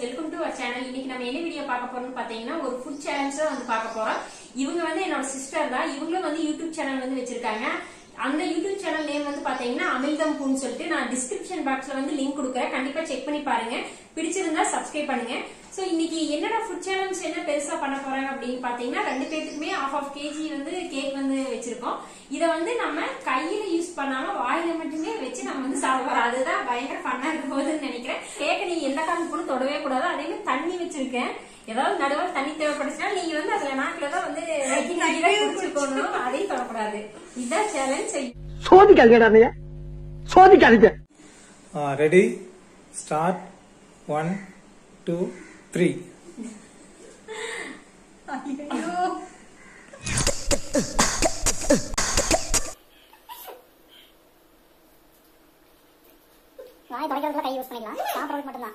viewers, welcome to our channel. Today, we will see a food challenge. This is sister. YouTube channel. The YouTube channel name is Amizhthampoo. I will description box link. Check it. Subscribe. So, what food challenge is we have half of kg cake. We will use ready? Start. 1, 2, 3. I don't know what I use my glass. I'm probably not enough.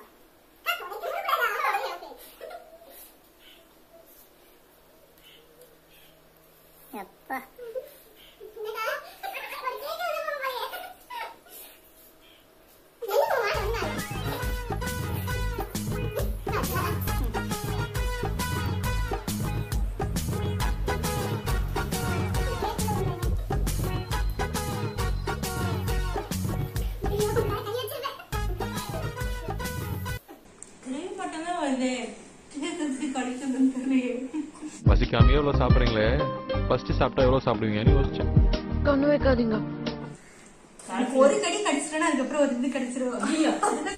Basi kami lo sapring le, pasti sapta lo sapringnya ni bosnya. Kamu eka dingga. Kori kadi kadisrana agak pro, ini kadisro.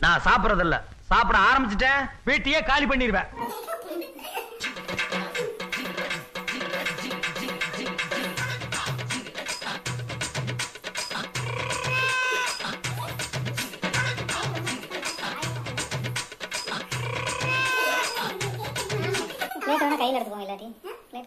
Nah sapra dalla, sapra haram cita, betiye kali pandir ba. Kail ada buang lagi, lihat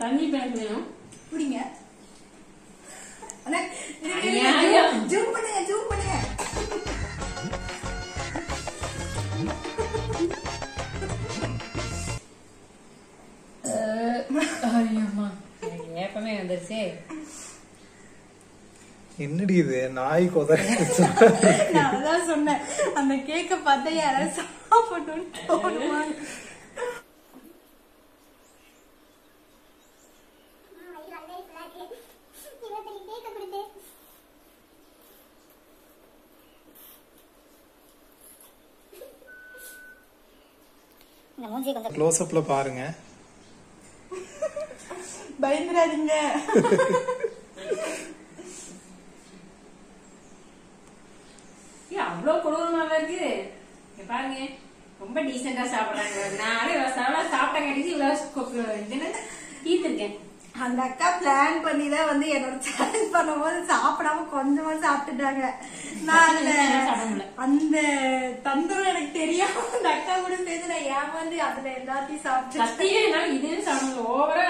Tani bag में हो, पुड़िंग है, अरे ये zoom पड़े हैं, अरे माँ, ये पने अंदर से, इन्हें डी दे नाई को तो ना ना सुनना, हमें केक पाते यार साफ़ फोटो टोन मान Close up la paarunga bayindradinga ya avlo kolorama varudhu ke paarunga romba decent ah saapdraanga naare vasala saaptanga idhi illa idena eetirken and akka plan panni da vandu enor challenge pannumbodhu saapdama konjama saaptitaanga நான் அந்த தந்திரம் எனக்கு தெரியாம அந்த அக்கா கூட சேர்ந்து நான் ஏமாந்து அதுல எல்லாத்தையும் சாப்பிட்டேன். இதுன்னு சாப்பிடல ஓவரா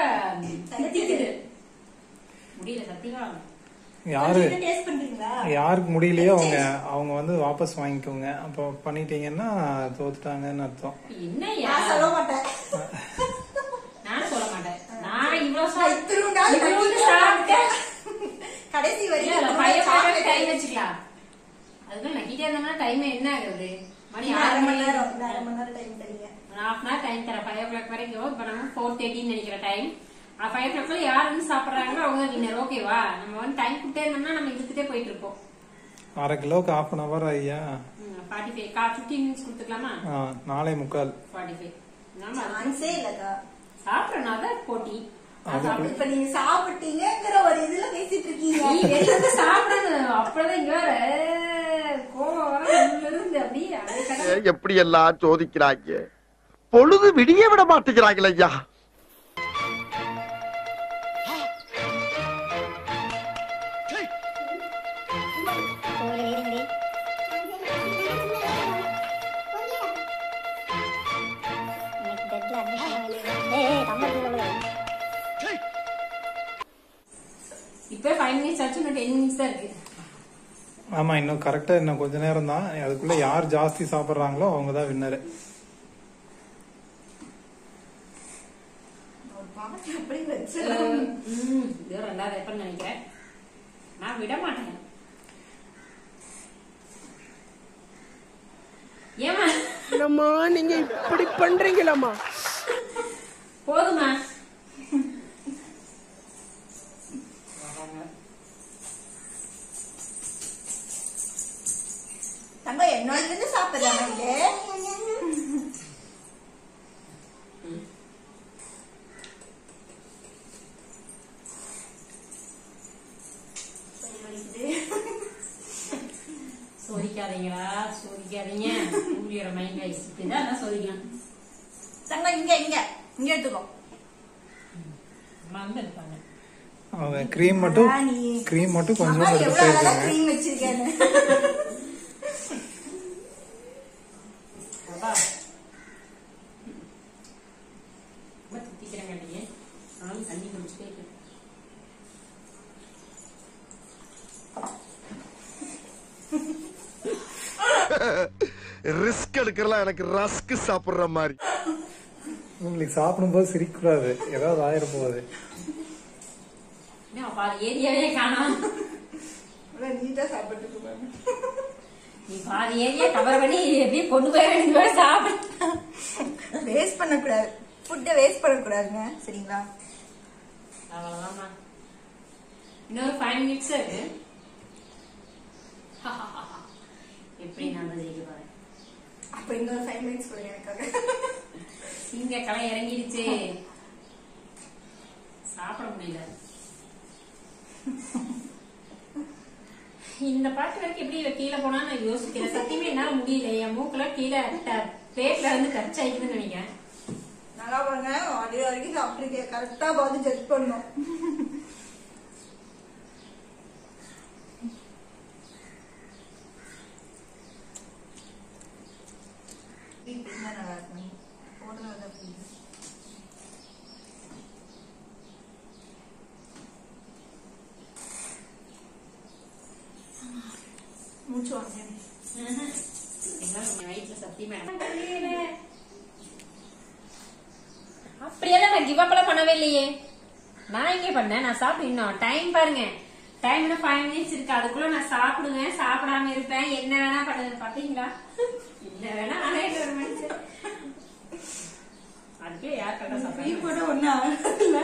முடியல சத்தியமா. யாரு டேஸ்ட் பண்றீங்களா? யாருக்கு முடியலையோ அவங்க வந்து வாபஸ் வாங்கிக்கோங்க. அப்ப பண்ணிட்டீங்கன்னா தோத்துட்டாங்கன்னு அர்த்தம். என்ன யார் சொல்ல மாட்டேன். நான் சொல்ல மாட்டேன். நான் இவ்வளவு சாப்பிட்டேன். கடைசி வரைக்கும் கை வச்சுக்கலாம். அதுக்கு நக்கிட்டே இருந்தோம்னா டைம் என்ன ஆகுது? மணி 6 மணி நேரம் டைம் தரீங்க. 1/2 hour டைம் தர 5 o'clock வரைக்கும். இப்போ நம்ம 4:30 நினைக்கிற டைம். 5 o'clock யார் வந்து சாப்பிடுறாங்களோ அவங்க வின்னர். ஓகேவா? நம்ம வந்து டைம் குட்டே இருந்தோம்னா நம்ம இழுத்துட்டே போயிட்டு இருப்போம். 1/2 கிலோக்கு 1/2 hour ஐயா. 45 minutes கொடுத்துக்கலாமா? 4:45. 45. நம்ம ஆன்சே இல்லடா. சாப்பிடுறனால 40. இப்ப நீங்க சாப்பிட்டீங்கங்கற ஒரு இதுல பேசிட்டு இருக்கீங்க. எல்லாரும் சாப்பிடுறது அப்பறதான் இங்க வர எப்படி எல்லாம் சோதிக்கிறாங்க பொழுது விடிய விட மாட்டேங்கிறாங்களே ஐயா. ஆமா இன்னும் கரெக்ட்டா இன்னும் கொஞ்ச நேரம் தான். அதுக்குள்ள யார் ஜாஸ்தி சாப்பிடுறாங்களோ அவங்க தான் வின்னர். ஒரு பாட்டு அப்படியே வெச்சறேன். வேற ரெண்டாவது எப்ப நினைக்கிறேன். நான் விட மாட்டேன். ஏமா அம்மா நீங்க இப்படி பண்றீங்களம்மா? போதுமா தங்க என்னோட சாப்பிடலாம். சோதிக்காதீங்களா சோதிக்காதீங்க ஊழியர் மைண்ட் ஆயிடுச்சு அதான் சோதிக்கலாம். தங்க இங்க இங்க இங்க எடுத்துக்கோ மறந்துருப்பாங்க. அவன் கிரீம் மட்டும் கொஞ்சம் வச்சிருக்கேன். ரிஸ்க் எடுக்கறலாம் எனக்கு ரஸ்க் சாப்பிடுற மாதிரி. உங்களுக்கு சாப்பிடும் போது சிரிக்க கூடாது, ஏதாவது ஆயிர போகுது. நான் பாரு ஏரியாவே காணோம். நான் நீட்டா சாப்பிட்டுட்டு போறேன். நீ பாரு ஏரியா கவர் பண்ணி எப்படி கொண்டு போய் நீங்க சாப்பிட்டு வேஸ்ட் பண்ண கூடாது. ஃபுட் வேஸ்ட் பண்ண கூடாதுங்க, சரிங்களா? ஆமா. இன்னொரு 5 minutes இருக்கு. எப்படி நான் ஜெயிக்க போறேன்? அப்ப இன்னொரு 5 minutes கூட எனக்காக. இங்க களை இறங்கிடுச்சு, சாப்பிட முடியல. இந்த பாட்டு வரைக்கும் எப்படி கீழே போனா நான் யோசிக்கிறேன். சத்தியமே என்னால முடியல, என் மூக்குல கீழே பேர்ல இருந்து கட்சி ஆயிடுதுன்னு நினைக்கிறேன். நல்லா பாருங்க, ஆடியோ வரைக்கும் சாப்பிட்டுருக்கேன். கரெக்டா பார்த்து ஜட்ஜ் பண்ணும். மூச்சு வயிற்றுல சத்தியமா அப்படியெல்லாம் நான் கிவ் அப்லாம் பண்ணவே இல்லையே. நான் இங்கே பண்ணேன், நான் சாப்பிட்டு இன்னும் டைம் பாருங்க, டைம் இன்னும் 5 minutes இருக்கு. அதுக்குள்ள நான் சாப்பிடுவேன், சாப்பிடாம இருப்பேன், என்ன வேணா பண்ணது பாத்தீங்களா? என்ன வேணா ஆனா ஒரு மனுஷன் அதுக்கே யார் கட்ட சாப்பிடும் கூட ஒண்ணு ஆகல.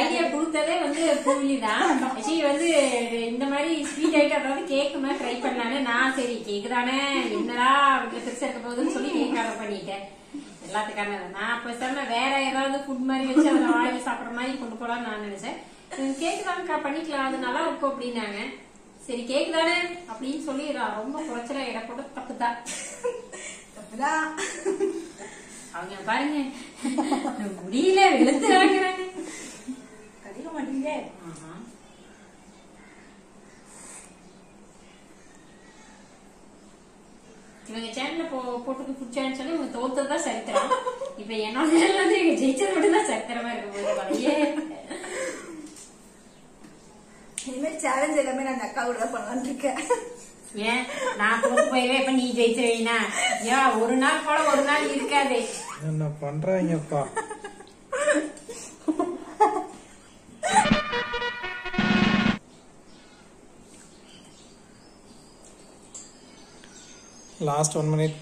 ஐடியா கொடுத்ததே வந்து பூவிலி தான். வந்து இந்த மாதிரி ஸ்வீட் ஐட்டம் அதாவது கேக்கு மாதிரி ட்ரை பண்ணலான்னு நான் சரி கேக்கு தானே என்னடா பெருசா இருக்க போகுதுன்னு சொல்லி கேக் ஆர்டர் பண்ணிட்டேன். எல்லாத்துக்கான நான் பேசாம வேற ஏதாவது ஃபுட் மாதிரி வச்சு அதை வாயில் சாப்பிட்ற மாதிரி கொண்டு போலான்னு நான் நினைச்சேன். கேக்கு தானக்கா பண்ணிக்கலாம், அது நல்லா இருக்கும் அப்படின்னாங்க. சரி கேக்கு தானே அப்படின்னு சொல்லி ரொம்ப குறைச்சல இடம் போட்டு தப்புதான் தப்புதான். அவங்க பாருங்க முடியல வெளுத்து நடக்கிறாங்க. இவங்க சேனல்ல போட்டு பிடிச்சான்னு சொல்லி இவங்க தோத்ததான் சரித்திரம். இப்ப என்னோட சேனல் வந்து இவங்க ஜெயிச்சது மட்டும்தான் சரித்திரமா இருக்கும். இனிமேல் சேலஞ்ச் எல்லாமே நான் அக்கா கூட பண்ணலான்னு இருக்கேன். ஏன் நான் தோத்து போயவே இப்ப நீ ஜெயிச்சிருவீனா? ஏன் ஒரு நாள் போல ஒரு நாள் இருக்காதே. என்ன பண்றீங்கப்பா? Last 1 minute.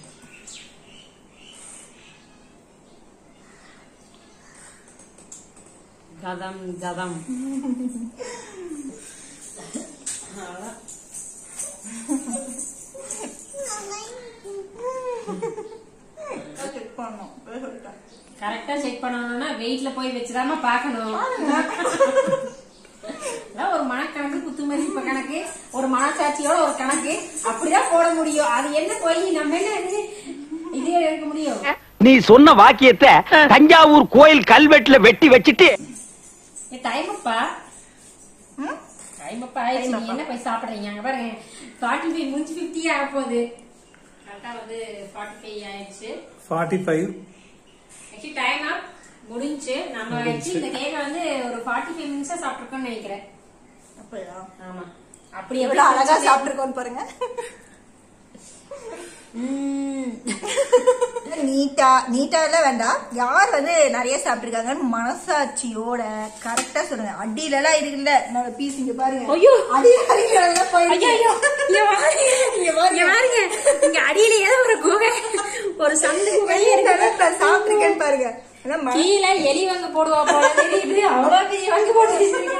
Gadam. Check பண்ணு. கரெக்ட்டா செக் பண்ணனும்னா வெயிட்ல போய் வெச்சதாம பார்க்கணும். ஒரு மனக்கணக்கு குத்து மதிப்பு கணக்கு, ஒரு மனசாட்சியோட ஒரு கணக்கு அப்படிதான் போட முடியும். அது என்ன போய் நம்ம என்ன இதே எடுக்க முடியும்? நீ சொன்ன வாக்கியத்தை தஞ்சாவூர் கோயில் கல்வெட்டுல வெட்டி வச்சிட்டு டைம் அப்பா என்ன போய் சாப்பிடுறீங்க? அங்க பாருங்க 45 முடிஞ்சு 50 ஆக போகுது. 45. Actually, time up. முடிஞ்சு நம்ம இந்த கேக்க வந்து ஒரு 45 minutes சாப்பிட்டுக்கணும் நினைக்கிறேன். அப்படியா? ஆமா. அப்படி எவ்வளவு அழகா சாப்பிட்டுக்கோன்னு பாருங்க. நீட்டா நீட்டா இல்ல வேண்டாம். யார் வந்து நிறைய சாப்பிட்டுருக்காங்கன்னு மனசாட்சியோட கரெக்டா சொல்லுங்க. அடியில எல்லாம் இருக்குல்ல நம்ம பீஸ் இங்க பாருங்க. ஐயோ அடியில எல்லாம் போயிடுச்சு. ஐயோ இங்க வாங்க இங்க வாங்க. இங்க அடியில ஏதோ ஒரு குகை ஒரு சந்து குகையே இருக்கு. சாப்பிட்டுருக்கேன்னு பாருங்க. கீழே எலி வந்து போடுவா போல தெரியுது. அவ்வளவு போட்டு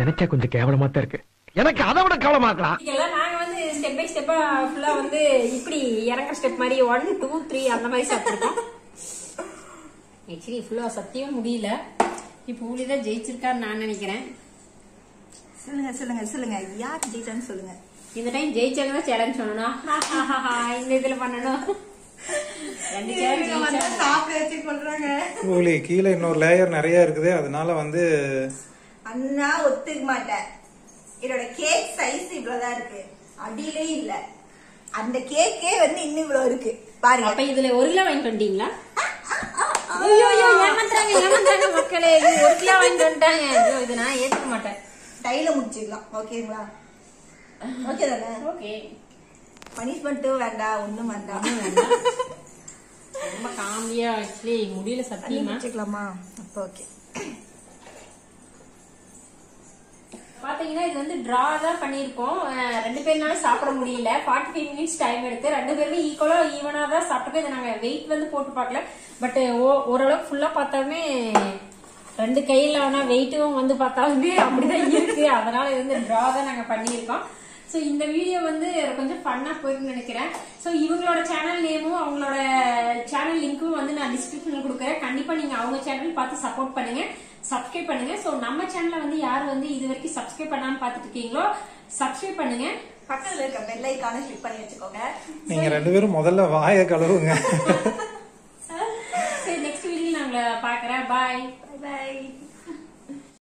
நினைச்சா கொஞ்சம் கேவலமா தான் இருக்கு. எனக்கு அதை விட கேவலமாக்கலாம். நாங்க வந்து ஸ்டெப் பை ஸ்டெப்பா ஃபுல்லா வந்து இப்படி இறங்குற ஸ்டெப் மாதிரி 1 2 3 அந்த மாதிரி சாப்பிட்டுருக்கோம். ஆக்சுவலி ஃபுல்லா சத்தியம் முடியல. இப்போ ஊழிதான் ஜெயிச்சிருக்கான்னு நான் நினைக்கிறேன். சொல்லுங்க சொல்லுங்க சொல்லுங்க யார் ஜெயிச்சான்னு சொல்லுங்க. இந்த டைம் ஜெயிச்சாங்கதான் சேலஞ்ச் பண்ணணும். இந்த இதுல பண்ணணும். கூலி கீழே இன்னொரு லேயர் நிறைய இருக்குது. அதனால வந்து அண்ணா ஒத்துக்க மாட்டேன். இதோட கேக் சைஸ் இவ்வளவுதான் இருக்கு. அடியிலே இல்ல அந்த கேக்கே வந்து இன்னும் இவ்வளவு இருக்கு பாருங்க. அப்ப இதுல ஒரு கிலோ வாங்கி வந்துட்டீங்களா? ஐயோ ஏமாத்துறாங்க ஏமாத்துறாங்க மக்களே. இது ஒரு கிலோ வாங்கி வந்துட்டாங்க. ஐயோ இது நான் ஏத்துக்க மாட்டேன். டைல முடிச்சிடலாம் ஓகேங்களா? ஓகே தானே? ஓகே. பனிஷ்மெண்ட்டும் வேண்டாம் ஒண்ணும் வேண்டாம். ரொம்ப காமியா ஆக்சுவலி முடியல. சத்தியமா வச்சுக்கலாமா? அப்போ ஓகே. பாத்தீங்கன்னா இது வந்து டிரா தான் பண்ணிருக்கோம். 2 பேர்னால சாப்பிட முடியல. 45 minutes டைம் எடுத்து 2 பேருமே ஈக்குவலா ஈவனா தான் சாப்பிட்டுக்கோம். இதை நாங்க வெயிட் வந்து போட்டு பார்க்கல. பட் ஓரளவுக்கு ஃபுல்லா பார்த்தாலுமே 2 கையில ஆனா வெயிட்டும் வந்து பார்த்தாலுமே அப்படிதான் இருக்கு. அதனால இது வந்து டிரா தான் நாங்க பண்ணியிருக்கோம். ஸோ இந்த வீடியோ வந்து கொஞ்சம் ஃபன்னாக போயிருக்குன்னு நினைக்கிறேன். ஸோ இவங்களோட சேனல் நேமும் அவங்களோட சேனல் லிங்க்கும் வந்து நான் டிஸ்கிரிப்ஷனில் கொடுக்குறேன். கண்டிப்பாக நீங்கள் அவங்க சேனல் பார்த்து சப்போர்ட் பண்ணுங்க, சப்ஸ்கிரைப் பண்ணுங்க. ஸோ நம்ம சேனலை வந்து யார் வந்து இது வரைக்கும் சப்ஸ்கிரைப் பண்ணாமல் பார்த்துட்டு இருக்கீங்களோ சப்ஸ்கிரைப் பண்ணுங்க. பக்கத்தில் இருக்க பெல் ஐகானை கிளிக் பண்ணி வச்சுக்கோங்க. நீங்க 2 பேரும் முதல்ல வாயை கழுவுங்க. சரி நெக்ஸ்ட் வீடியோ நாங்கள் பார்க்குறேன். பாய்.